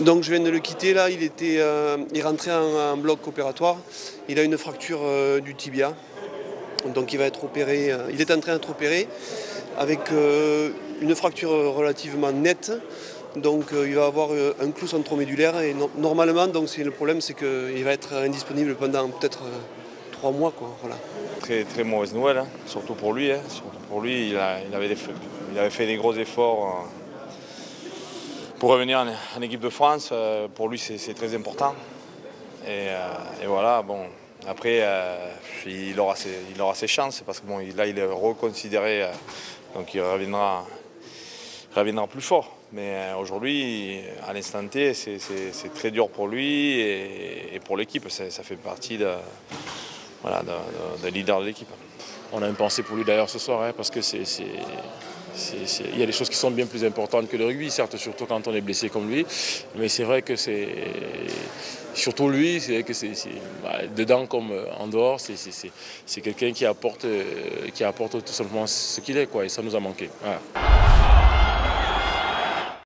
Donc je viens de le quitter là, il est rentré en bloc opératoire, il a une fracture du tibia, donc il va être opéré, il est en train d'être opéré avec une fracture relativement nette, donc il va avoir un clou centromédulaire et normalement donc le problème c'est qu'il va être indisponible pendant peut-être 3 mois quoi, voilà. Très mauvaise nouvelle, hein, surtout pour lui, hein, surtout pour lui, il avait fait des gros efforts. Pour revenir en équipe de France, pour lui c'est très important. Et voilà, bon, après il aura ses chances parce que bon, là il est reconsidéré, donc il reviendra plus fort. Mais aujourd'hui, à l'instant T, c'est très dur pour lui et pour l'équipe. Ça fait partie de leader de l'équipe. On a une pensée pour lui d'ailleurs ce soir, hein, parce que c'est... Il y a des choses qui sont bien plus importantes que le rugby, certes, surtout quand on est blessé comme lui. Mais c'est vrai que c'est... Surtout lui, c'est vrai que dedans comme en dehors, c'est quelqu'un qui apporte tout simplement ce qu'il est, quoi, et ça nous a manqué. Voilà.